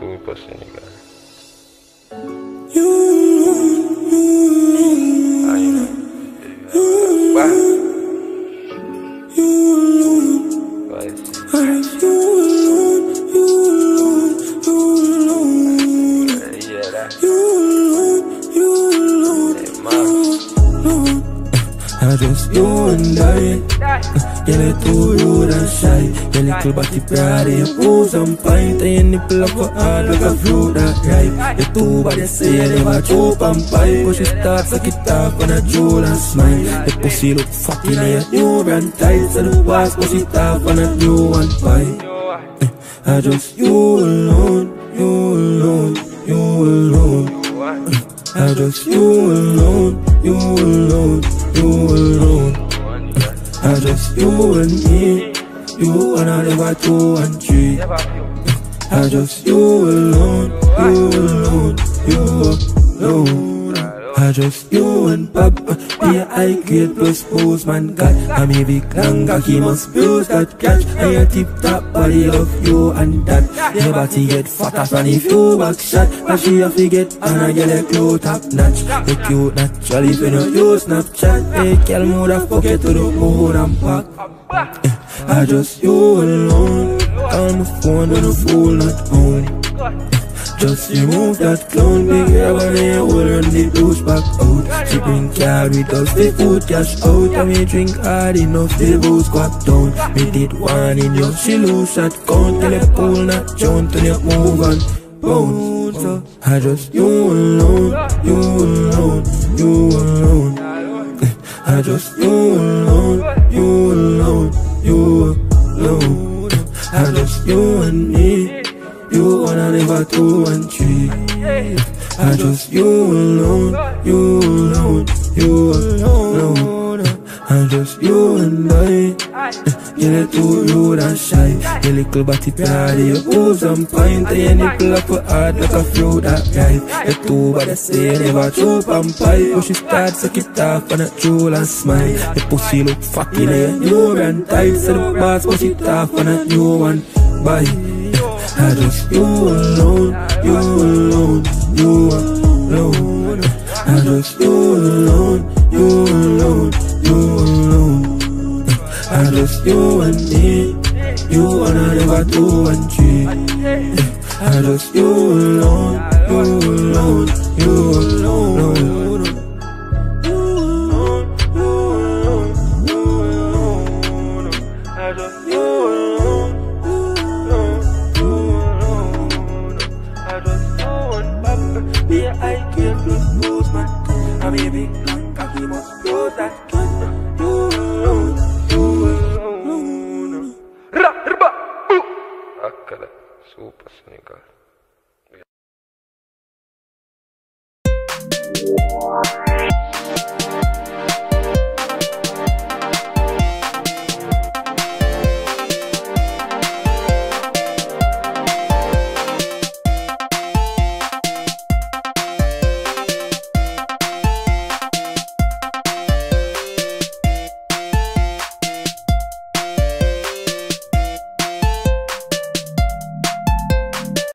سوق السنغال just you and I. Yellow to you and shy. Yellow club at the party. Ooh, some pint. I ain't nipple up for all. Look a flow that right. You two body say I never choke and pie. Push it start, suck it up on a jewel and smile. The pussy look fucking in a new brand tight. So the boss push it up on a new one pie. I just you alone, you alone, you alone. I just you alone, you alone, you alone. I just you and me, you and I never two and three. I just you alone, you alone, you alone. I just you and Papa, be a high grade plus postman cat. I may be clanker, he must bruise that catch. I a tip top body of you and that. Your body get fatter than if you back shot. But she a forget and I get a cute top notch. Look cute naturally if you don't use Snapchat. Hey girl, move the pocket to the mood and pack. I just you alone. Call my phone when the fool not home. Just remove that clown, big girl, and they will run the douche back out. She bring car with us, the food cash out. And we drink hard enough, the booze squat down. We did one in your, she lose that count. Till the pool not jump, till you move and bounce. So I just, you alone, you alone, you alone. I just, you alone, you alone, you alone. I just, you and me. You and I never two and three. I just you alone, you alone, you alone. I just you and I. You're too rude and shy. Your little body party, your hooves and pint. Your nipple up for hard like a flow that guy. Your two body say never choke and pie. But she start suck it off and a jewel and smile. Your pussy look fucking like your new and tight. So the boss push it off and a new one bye. I just you alone, you alone, you alone. I just you alone, you alone, you alone. I just you and me, you and I never two and three. I just you alone, you alone, you alone.